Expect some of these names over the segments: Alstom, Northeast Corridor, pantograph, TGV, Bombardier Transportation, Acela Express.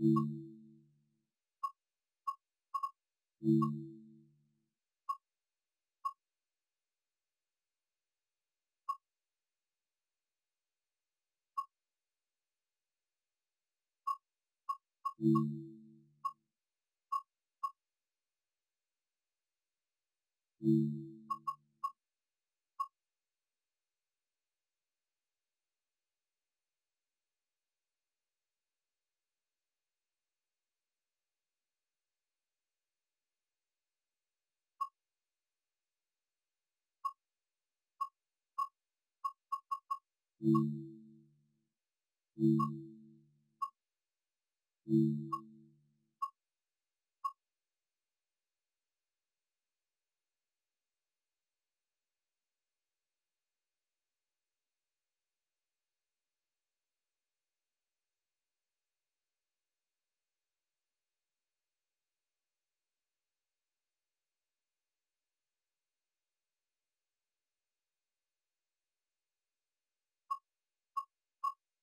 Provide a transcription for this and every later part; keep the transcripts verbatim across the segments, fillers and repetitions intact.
In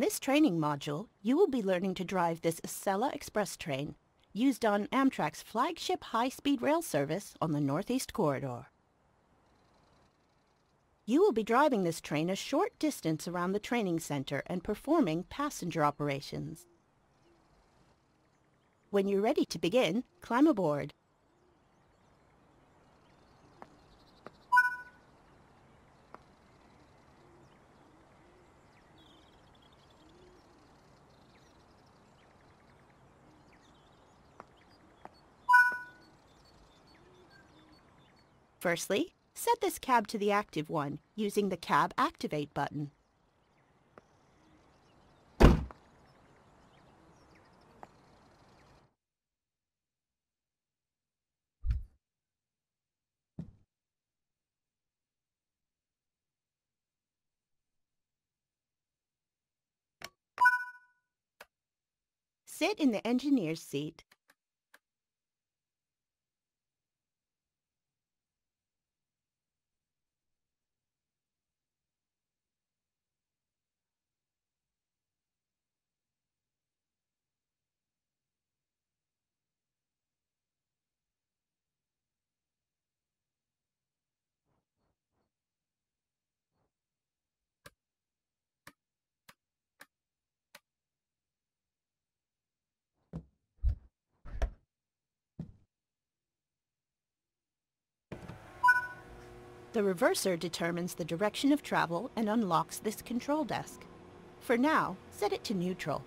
this training module, you will be learning to drive this Acela Express train, used on Amtrak's flagship high-speed rail service on the Northeast Corridor. You will be driving this train a short distance around the training center and performing passenger operations. When you're ready to begin, climb aboard. Firstly, set this cab to the active one using the Cab Activate button. Sit in the engineer's seat. The reverser determines the direction of travel and unlocks this control desk. For now, set it to neutral.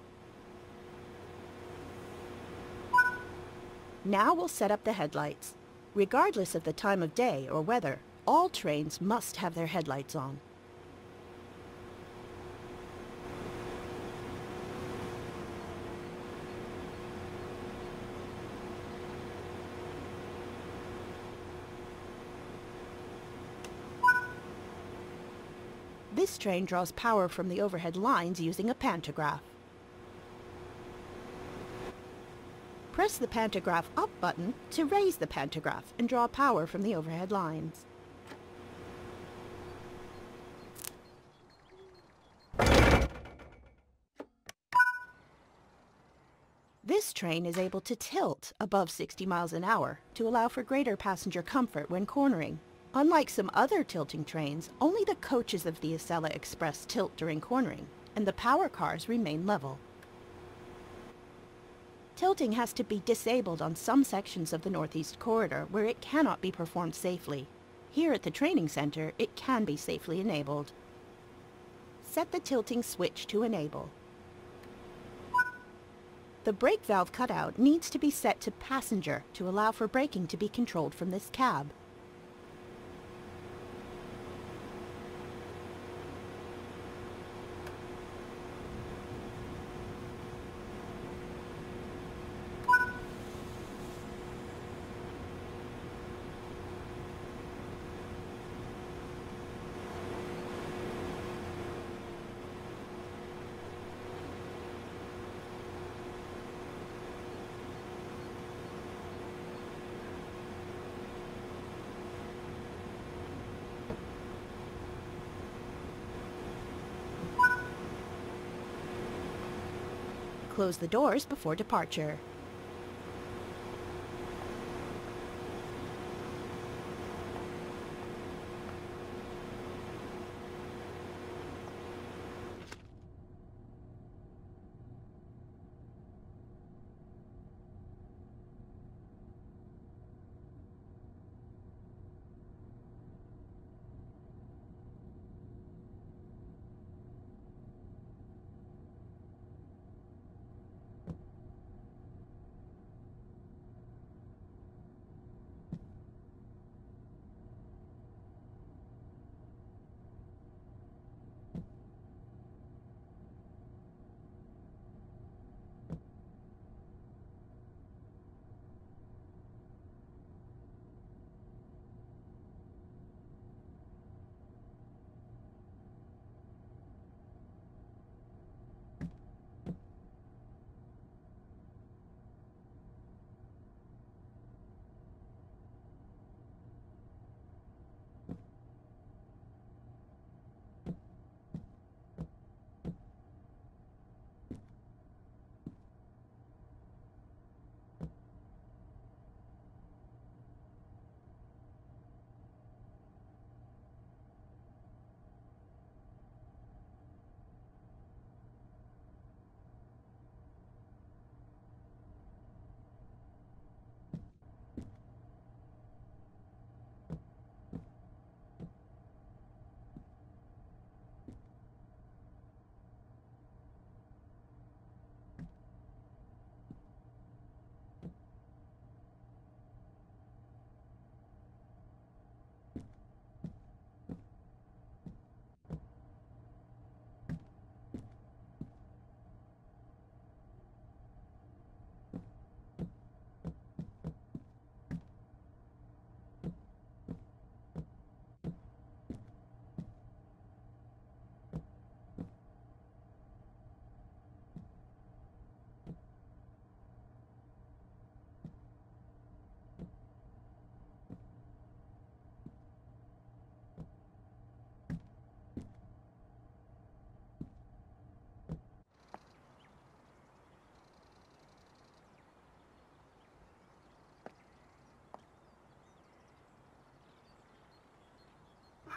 Now we'll set up the headlights. Regardless of the time of day or weather, all trains must have their headlights on. This train draws power from the overhead lines using a pantograph. Press the pantograph up button to raise the pantograph and draw power from the overhead lines. This train is able to tilt above sixty miles an hour to allow for greater passenger comfort when cornering. Unlike some other tilting trains, only the coaches of the Acela Express tilt during cornering, and the power cars remain level. Tilting has to be disabled on some sections of the Northeast Corridor where it cannot be performed safely. Here at the training center, it can be safely enabled. Set the tilting switch to enable. The brake valve cutout needs to be set to passenger to allow for braking to be controlled from this cab. close the doors before departure.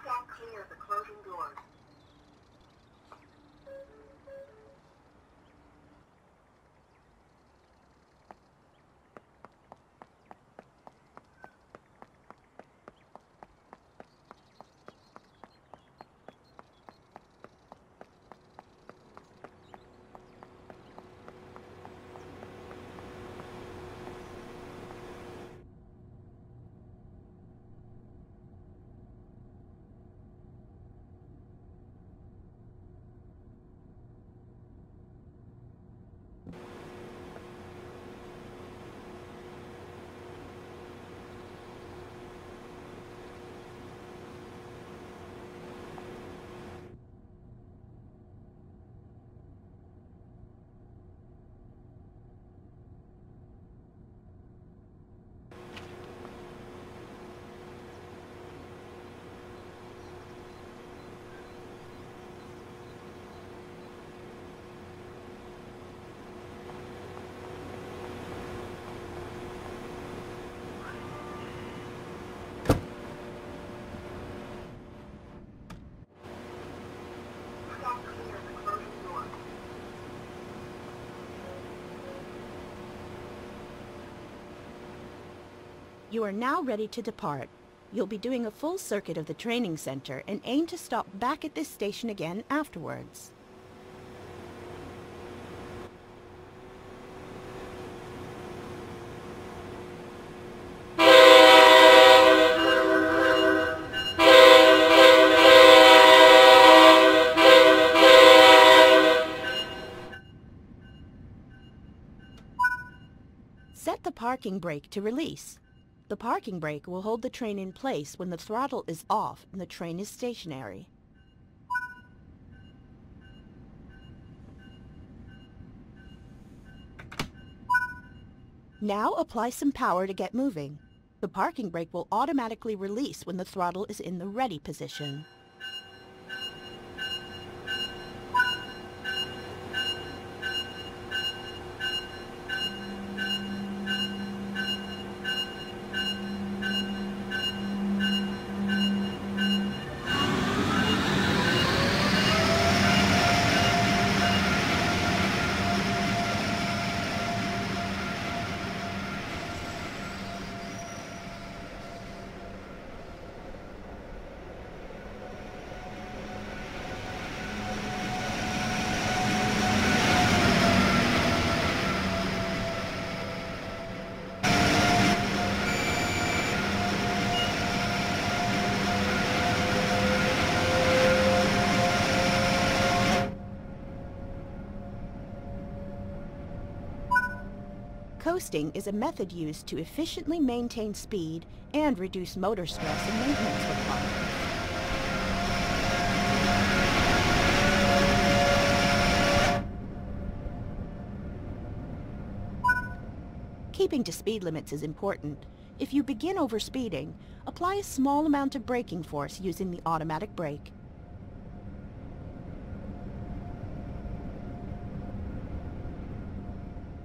Stand clear of the closing doors. You are now ready to depart. You'll be doing a full circuit of the training center and aim to stop back at this station again afterwards. Set the parking brake to release. The parking brake will hold the train in place when the throttle is off and the train is stationary. Now apply some power to get moving. The parking brake will automatically release when the throttle is in the ready position. coasting is a method used to efficiently maintain speed and reduce motor stress and maintenance requirements. Keeping to speed limits is important. If you begin overspeeding, apply a small amount of braking force using the automatic brake.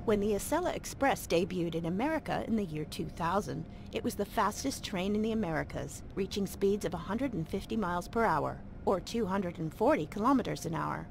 When the Acela Express debuted in America in the year two thousand, it was the fastest train in the Americas, reaching speeds of one hundred fifty miles per hour, or two hundred forty kilometers an hour.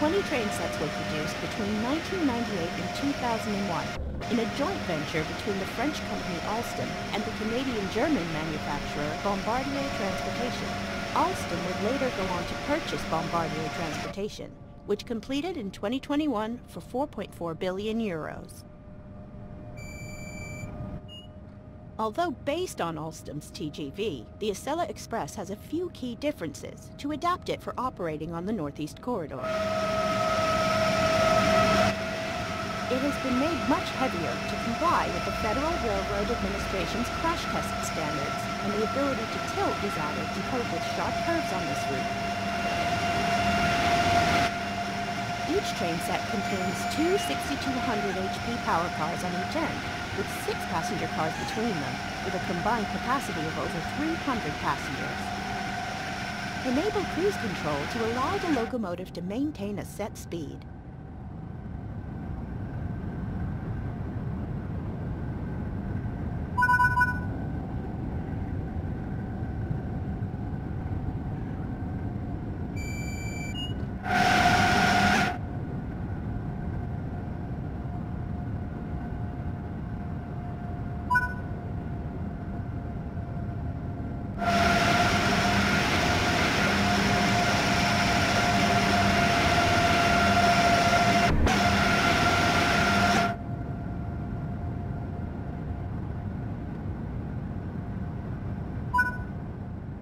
twenty train sets were produced between nineteen ninety-eight and two thousand one in a joint venture between the French company Alstom and the Canadian-German manufacturer Bombardier Transportation. Alstom would later go on to purchase Bombardier Transportation, which completed in twenty twenty-one for four point four billion euros. Although based on Alstom's T G V, the Acela Express has a few key differences to adapt it for operating on the Northeast Corridor. It has been made much heavier to comply with the Federal Railroad Administration's crash test standards, and the ability to tilt is added to cope with sharp curves on this route. Each train set contains two sixty-two hundred H P power cars on each end, with six passenger cars between them, with a combined capacity of over three hundred passengers. Enable cruise control to allow the locomotive to maintain a set speed.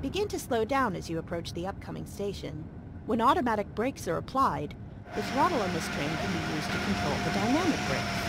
Begin to slow down as you approach the upcoming station. When automatic brakes are applied, the throttle on this train can be used to control the dynamic brakes.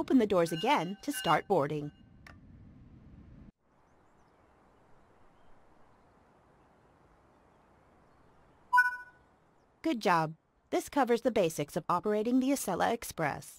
open the doors again to start boarding. Good job. This covers the basics of operating the Acela Express.